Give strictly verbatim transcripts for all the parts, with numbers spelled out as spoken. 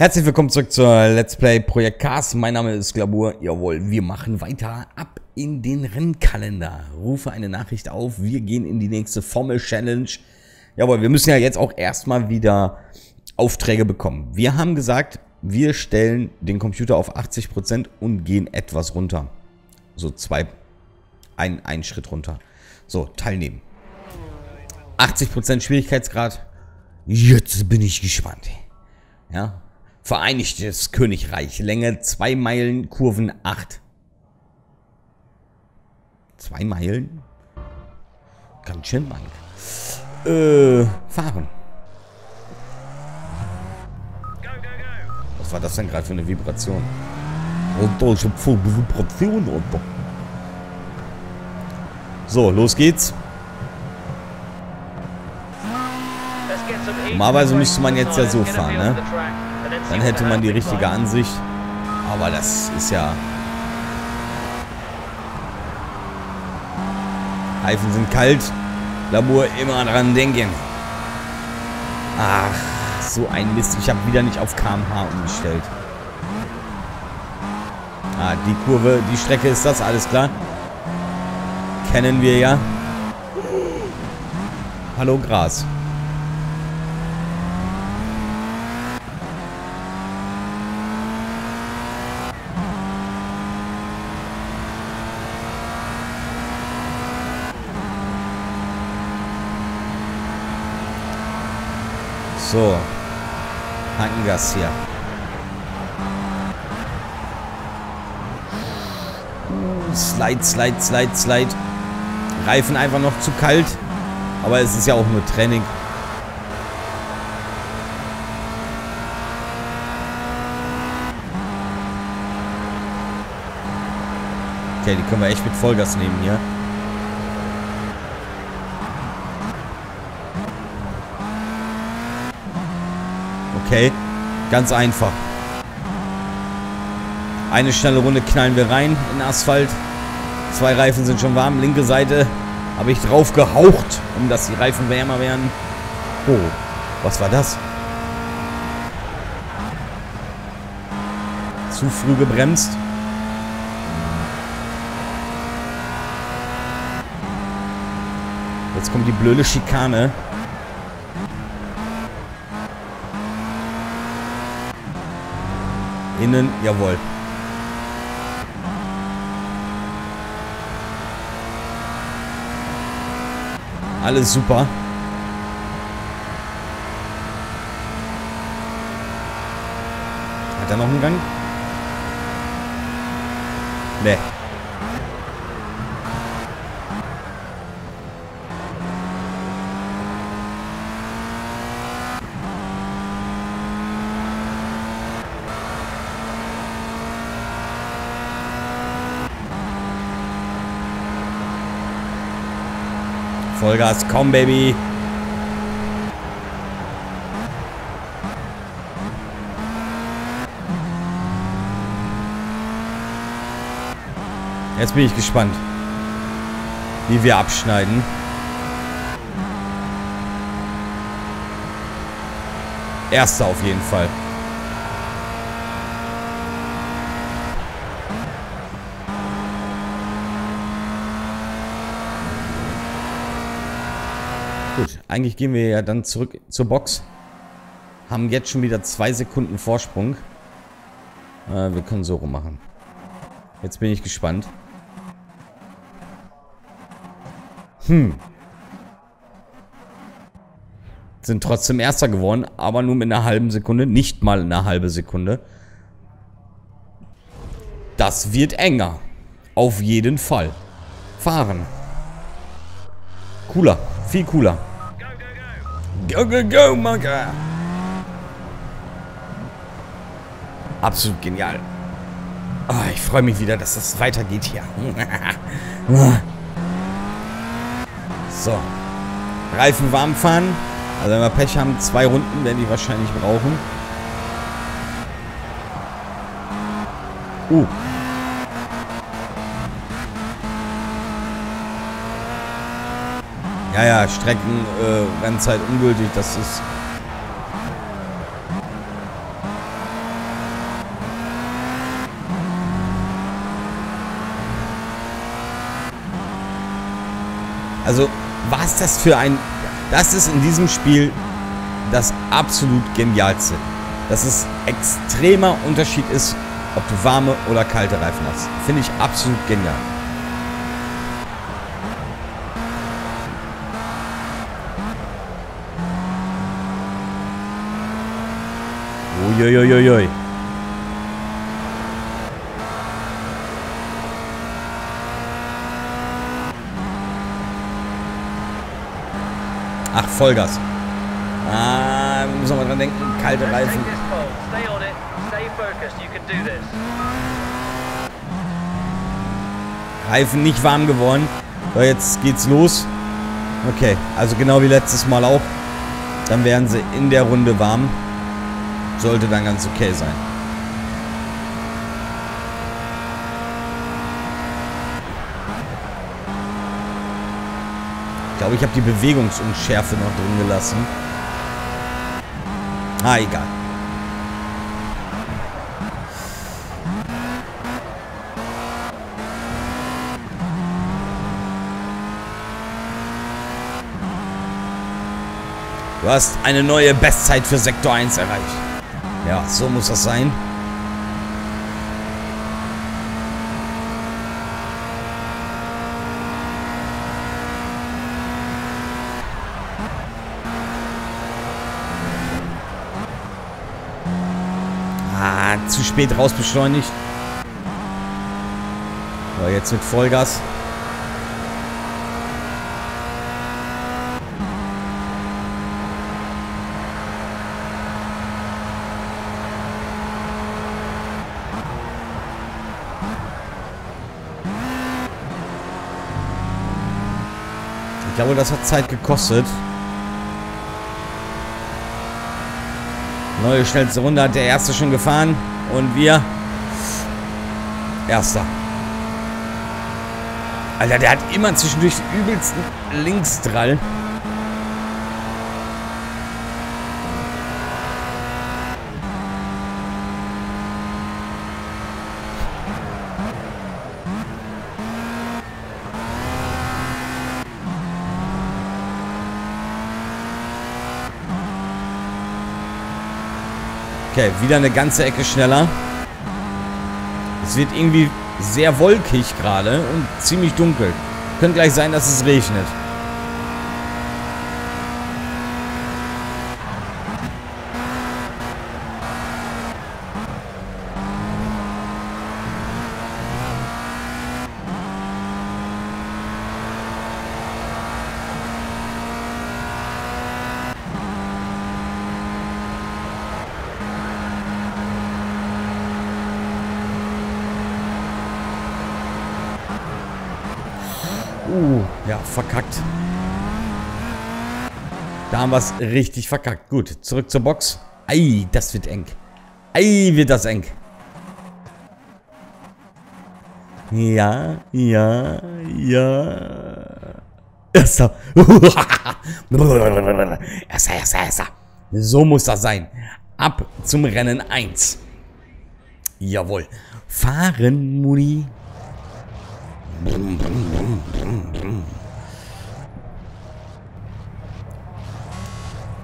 Herzlich willkommen zurück zur Let's Play Project Cars. Mein Name ist Glabur. Jawohl, wir machen weiter. Ab in den Rennkalender. Rufe eine Nachricht auf. Wir gehen in die nächste Formel Challenge. Jawohl, wir müssen ja jetzt auch erstmal wieder Aufträge bekommen. Wir haben gesagt, wir stellen den Computer auf achtzig Prozent und gehen etwas runter. So zwei, ein, einen Schritt runter. So, teilnehmen. achtzig Prozent Schwierigkeitsgrad. Jetzt bin ich gespannt. Ja. Vereinigtes Königreich. Länge zwei Meilen, Kurven acht. zwei Meilen? Ganz schön weit. Äh, fahren. Was war das denn gerade für eine Vibration? Oh, ich hab voll Vibration. So, los geht's. Normalerweise müsste man jetzt ja so fahren, ne? Dann hätte man die richtige Ansicht. Aber das ist ja... Reifen sind kalt. Labor immer dran denken. Ach, so ein Mist. Ich habe wieder nicht auf K M H umgestellt. Ah, die Kurve, die Strecke ist das, alles klar. Kennen wir ja. Hallo Gras. So, Hackengas hier. Slide, slide, slide, slide. Reifen einfach noch zu kalt. Aber es ist ja auch nur Training. Okay, die können wir echt mit Vollgas nehmen hier. Okay, ganz einfach. Eine schnelle Runde knallen wir rein in Asphalt. Zwei Reifen sind schon warm. Linke Seite habe ich drauf gehaucht, um dass die Reifen wärmer werden. Oh, was war das? Zu früh gebremst. Jetzt kommt die blöde Schikane. Innen, jawohl. Alles super. Hat er noch einen Gang? Nee. Vollgas, komm, Baby. Jetzt bin ich gespannt, wie wir abschneiden. Erster auf jeden Fall. Eigentlich gehen wir ja dann zurück zur Box. Haben jetzt schon wieder zwei Sekunden Vorsprung. Äh, wir können so rummachen. Jetzt bin ich gespannt. Hm. Sind trotzdem Erster geworden, aber nur mit einer halben Sekunde. Nicht mal eine halbe Sekunde. Das wird enger. Auf jeden Fall. Fahren. Cooler. Viel cooler. Go, go, go, Monkey! Absolut genial. Oh, ich freue mich wieder, dass das weitergeht hier. So. Reifen warm fahren. Also wenn wir Pech haben, zwei Runden werden die wahrscheinlich brauchen. Uh. Ja, ja, Strecken, äh, Rennzeit ungültig, das ist... Also, was das für ein... Das ist in diesem Spiel das absolut Genialste. Dass es extremer Unterschied ist, ob du warme oder kalte Reifen hast. Finde ich absolut genial. Uiuiuiui. Ach, Vollgas. Ah, müssen wir mal dran denken, kalte Reifen. Reifen nicht warm geworden. So, jetzt geht's los. Okay, also genau wie letztes Mal auch. Dann werden sie in der Runde warm. Sollte dann ganz okay sein. Ich glaube, ich habe die Bewegungsunschärfe noch drin gelassen. Ah, egal. Du hast eine neue Bestzeit für Sektor eins erreicht. Ja, so muss das sein. Ah, zu spät rausbeschleunigt. So, jetzt mit Vollgas. Ich glaube, das hat Zeit gekostet. Neue schnellste Runde hat der Erste schon gefahren. Und wir... Erster. Alter, der hat immer zwischendurch den übelsten Linksdrall. Okay, wieder eine ganze Ecke schneller. Es wird irgendwie sehr wolkig gerade und ziemlich dunkel. Könnte gleich sein, dass es regnet. Uh, ja, verkackt. Da haben wir es richtig verkackt. Gut, zurück zur Box. Ei, das wird eng. Ei, wird das eng. Ja, ja, ja. Erster. Erster, erster, erster. So muss das sein. Ab zum Rennen eins. Jawohl. Fahren, Muni. Brumm, brumm, brumm, brumm, brumm.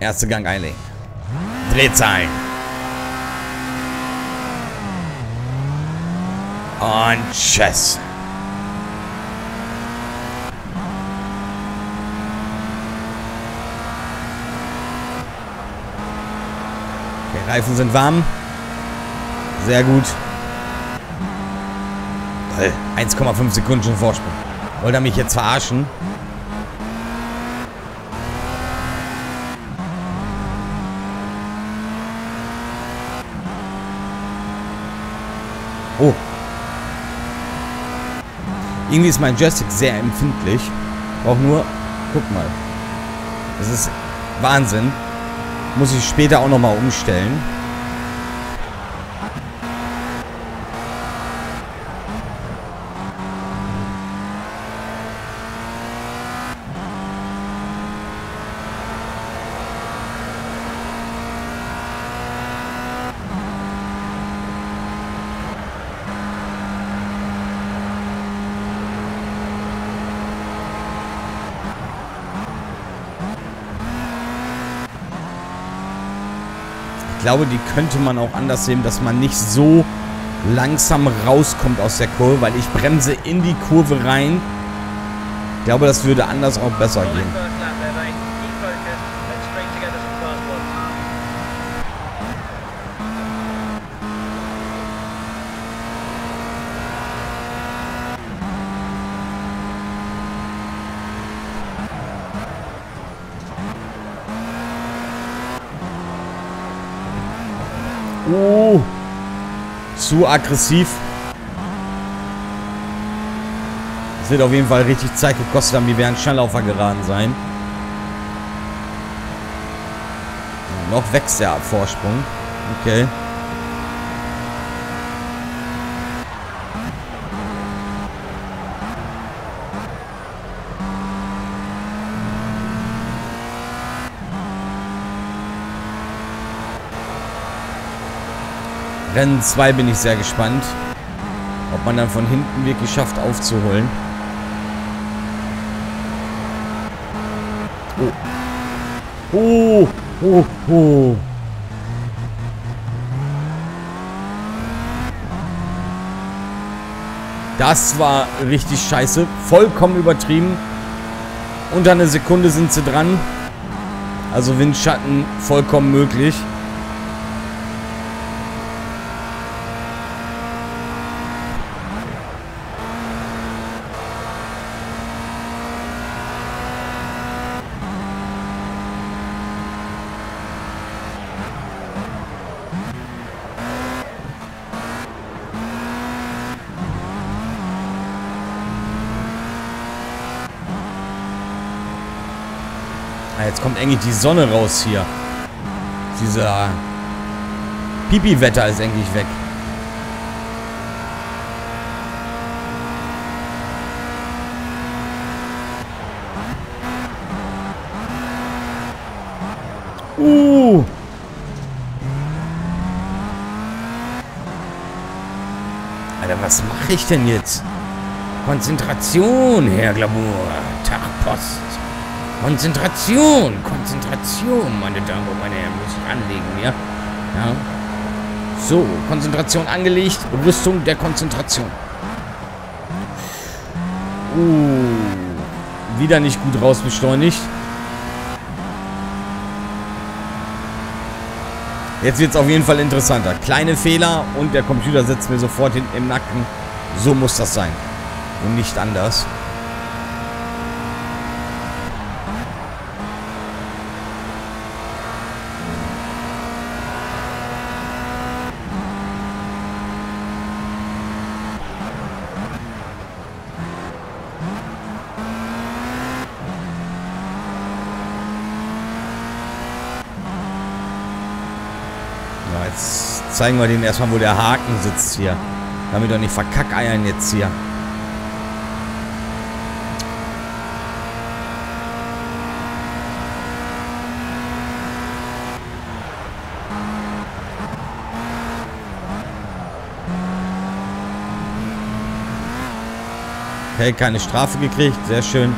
Erster Gang einlegen. Dreht's ein. Und tschüss. Okay, Reifen sind warm. Sehr gut. eins Komma fünf Sekunden schon Vorsprung. Wollte er mich jetzt verarschen? Oh. Irgendwie ist mein Joystick sehr empfindlich. Auch nur, guck mal. Das ist Wahnsinn. Muss ich später auch nochmal umstellen. glaube, die könnte man auch anders sehen, dass man nicht so langsam rauskommt aus der Kurve, weil ich bremse in die Kurve rein. Ich glaube, das würde anders auch besser gehen. Oh, zu aggressiv. Es wird auf jeden Fall richtig Zeit gekostet haben. Die werden schnell auf der Geraden sein. Noch wächst der Vorsprung. Okay. Rennen zwei bin ich sehr gespannt, ob man dann von hinten wirklich schafft aufzuholen. Oh, oh, oh, oh. Das war richtig scheiße, vollkommen übertrieben. Unter einer Sekunde sind sie dran, also Windschatten vollkommen möglich. Jetzt kommt eigentlich die Sonne raus hier. Dieser Pipi-Wetter ist eigentlich weg. Uh! Alter, was mache ich denn jetzt? Konzentration, Herr Glabur. Tag, Post. Konzentration, Konzentration, meine Damen und meine Herren, muss ich anlegen, ja? Ja. So, Konzentration angelegt, Rüstung der Konzentration. Uh, wieder nicht gut raus beschleunigt. Jetzt wird es auf jeden Fall interessanter. Kleine Fehler und der Computer sitzt mir sofort hinten im Nacken. So muss das sein und nicht anders. Jetzt zeigen wir denen erstmal, wo der Haken sitzt hier. Damit wir nicht verkackeiern jetzt hier. Okay, keine Strafe gekriegt. Sehr schön.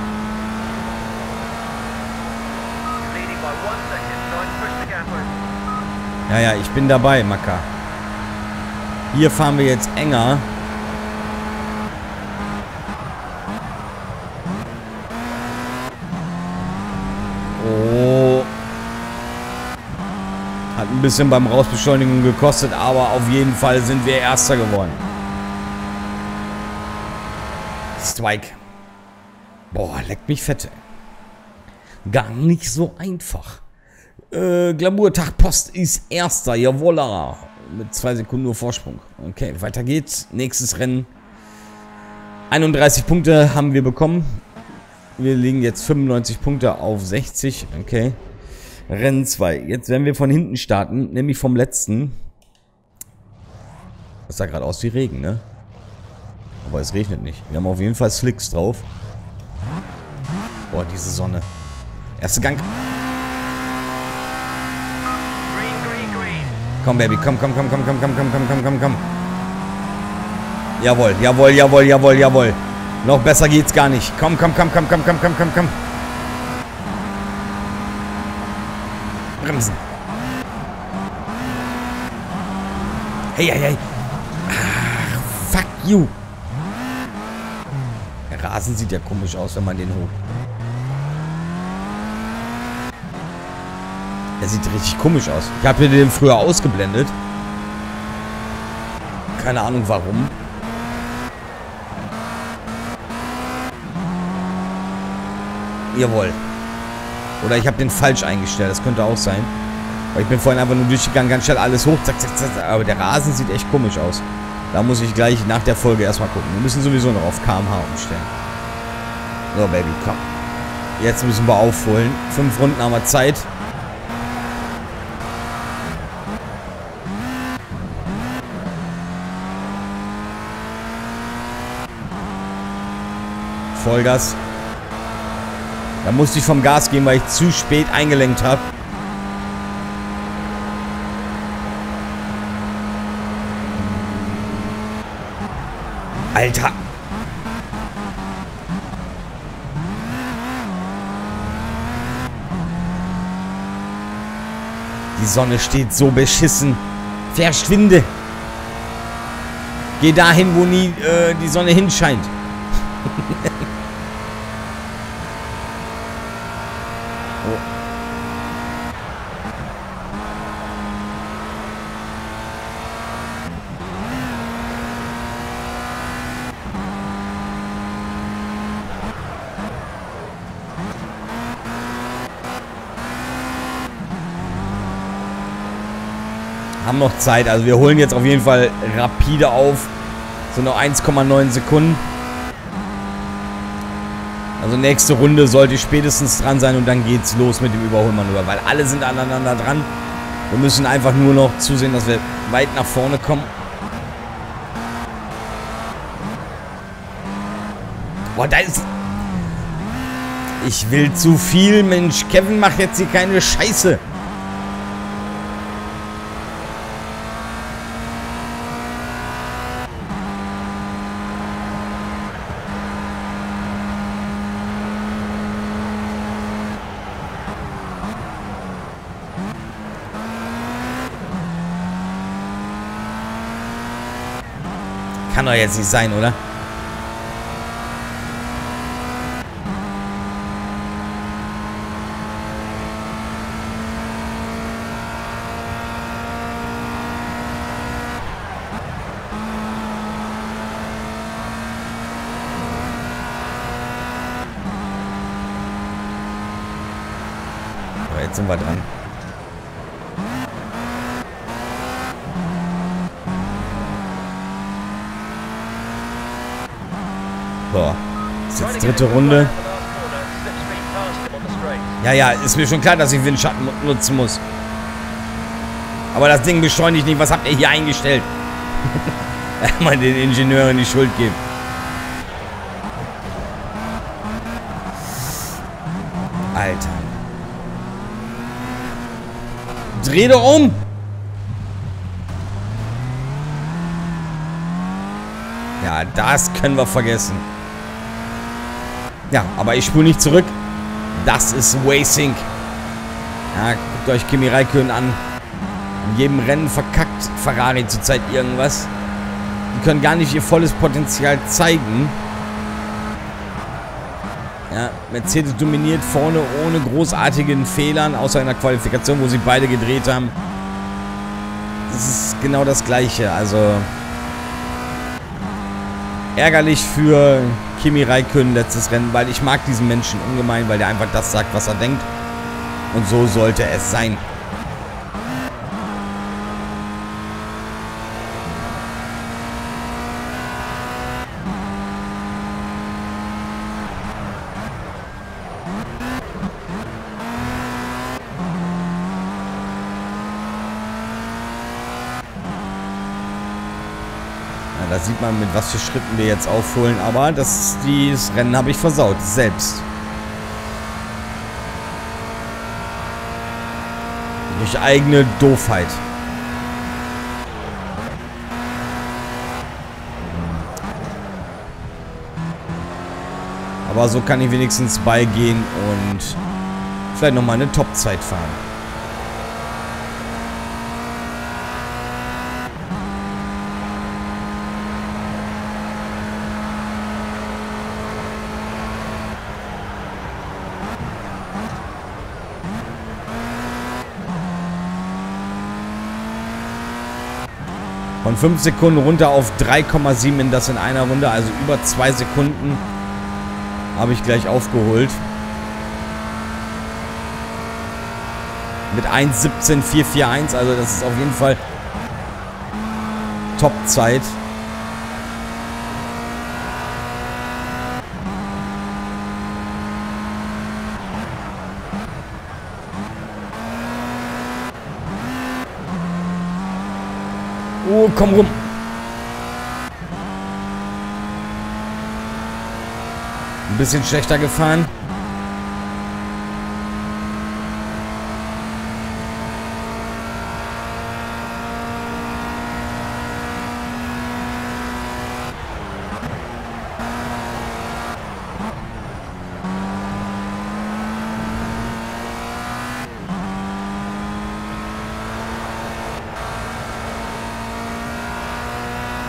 Ja, ja, ich bin dabei, Maka. Hier fahren wir jetzt enger. Oh. Hat ein bisschen beim Rausbeschleunigen gekostet, aber auf jeden Fall sind wir Erster geworden. Strike. Boah, leckt mich fett. Gar nicht so einfach. Äh, Glaburtag Post ist Erster, jawolla. Mit zwei Sekunden nur Vorsprung. Okay, weiter geht's. Nächstes Rennen. einunddreißig Punkte haben wir bekommen. Wir legen jetzt fünfundneunzig Punkte auf sechzig. Okay. Rennen zwei. Jetzt werden wir von hinten starten, nämlich vom letzten. Das sah gerade aus wie Regen, ne? Aber es regnet nicht. Wir haben auf jeden Fall Slicks drauf. Boah, diese Sonne. Erster Gang. Komm, Baby, komm, komm, komm, komm, komm, komm, komm, komm, komm, komm, komm. Jawohl, jawohl, jawohl, jawohl, jawohl. Noch besser geht's gar nicht. Komm, komm, komm, komm, komm, komm, komm, komm, komm. Bremsen. Hey, hey, hey. Ach, fuck you. Der Rasen sieht ja komisch aus, wenn man den hoch. Der sieht richtig komisch aus. Ich habe den früher ausgeblendet. Keine Ahnung warum. Jawohl. Oder ich habe den falsch eingestellt. Das könnte auch sein. Weil ich bin vorhin einfach nur durchgegangen, ganz schnell alles hoch. Zack, zack, zack. Aber der Rasen sieht echt komisch aus. Da muss ich gleich nach der Folge erstmal gucken. Wir müssen sowieso noch auf K M H umstellen. So, Baby, komm. Jetzt müssen wir aufholen. Fünf Runden haben wir Zeit. Vollgas. Da musste ich vom Gas gehen, weil ich zu spät eingelenkt habe. Alter! Die Sonne steht so beschissen. Verschwinde! Geh dahin, wo nie äh, die Sonne hinscheint. Haben noch Zeit, also wir holen jetzt auf jeden Fall rapide auf. So noch eins Komma neun Sekunden. Also nächste Runde sollte ich spätestens dran sein und dann geht's los mit dem Überholmanöver, weil alle sind aneinander dran. Wir müssen einfach nur noch zusehen, dass wir weit nach vorne kommen. Boah, da ist... Ich will zu viel, Mensch. Kevin, mach jetzt hier keine Scheiße. Kann doch jetzt nicht sein, oder? Aber jetzt sind wir dran. So, das ist jetzt dritte Runde. Ja, ja, ist mir schon klar, dass ich Windschatten nutzen muss. Aber das Ding beschleunigt nicht. Was habt ihr hier eingestellt? Mal den Ingenieuren die Schuld geben. Alter. Dreh doch um! Ja, das können wir vergessen. Ja, aber ich spule nicht zurück. Das ist Wasting. Ja, guckt euch Kimi Raikkonen an. In jedem Rennen verkackt Ferrari zurzeit irgendwas. Die können gar nicht ihr volles Potenzial zeigen. Ja, Mercedes dominiert vorne ohne großartigen Fehlern, außer in der Qualifikation, wo sie beide gedreht haben. Das ist genau das Gleiche, also... Ärgerlich für Kimi Raikkonen letztes Rennen, weil ich mag diesen Menschen ungemein, weil der einfach das sagt, was er denkt. Und so sollte es sein. Da sieht man, mit was für Schritten wir jetzt aufholen. Aber das, dieses Rennen habe ich versaut. Selbst. Durch eigene Doofheit. Aber so kann ich wenigstens beigehen und vielleicht nochmal eine Topzeit fahren. Von fünf Sekunden runter auf drei Komma sieben, das in einer Runde, also über zwei Sekunden habe ich gleich aufgeholt. Mit eins siebzehn vier vier eins, also das ist auf jeden Fall Top-Zeit. Oh, komm rum. Ein bisschen schlechter gefahren.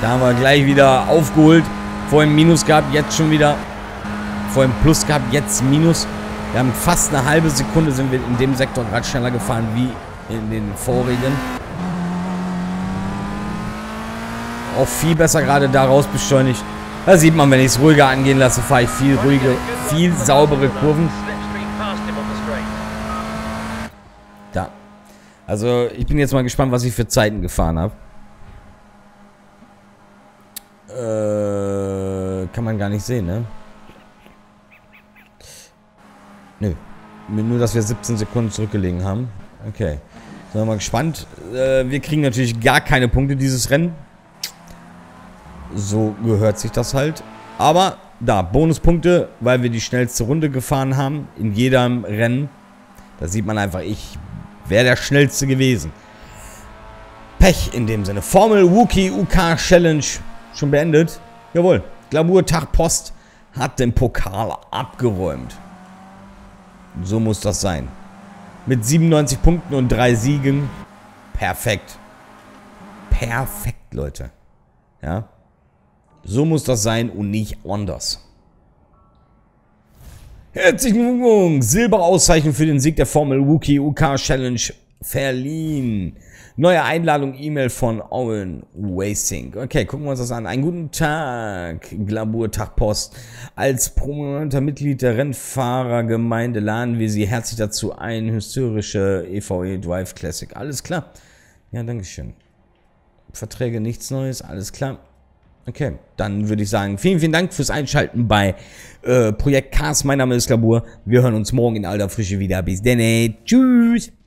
Da haben wir gleich wieder aufgeholt. Vorhin Minus gehabt, jetzt schon wieder. Vorhin Plus gehabt, jetzt Minus. Wir haben fast eine halbe Sekunde, sind wir in dem Sektor gerade schneller gefahren wie in den vorigen. Auch viel besser gerade da raus beschleunigt. Da sieht man, wenn ich es ruhiger angehen lasse, fahre ich viel ruhiger, viel saubere Kurven. Da. Also ich bin jetzt mal gespannt, was ich für Zeiten gefahren habe. Kann man gar nicht sehen, ne? Nö. Nur, dass wir siebzehn Sekunden zurückgelegen haben. Okay. Sind wir mal gespannt. Wir kriegen natürlich gar keine Punkte dieses Rennen. So gehört sich das halt. Aber, da, Bonuspunkte, weil wir die schnellste Runde gefahren haben. In jedem Rennen. Da sieht man einfach, ich wäre der Schnellste gewesen. Pech in dem Sinne. Formel Wookie U K Challenge. Schon beendet. Jawohl. Glabur Tag Post hat den Pokal abgeräumt. So muss das sein. Mit siebenundneunzig Punkten und drei Siegen. Perfekt. Perfekt, Leute. Ja. So muss das sein und nicht anders. Herzlichen Glückwunsch. Silberauszeichnung für den Sieg der Formel Wookie U K Challenge verliehen. Neue Einladung, E-Mail von Owen Wasting. Okay, gucken wir uns das an. Einen guten Tag, Glabur Tag Post. Als prominenter Mitglied der Rennfahrergemeinde laden wir Sie herzlich dazu ein. Historische E V E Drive Classic. Alles klar. Ja, dankeschön. Verträge, nichts Neues. Alles klar. Okay, dann würde ich sagen, vielen, vielen Dank fürs Einschalten bei äh, Projekt Cars. Mein Name ist Glabur. Wir hören uns morgen in alter Frische wieder. Bis dann. Tschüss.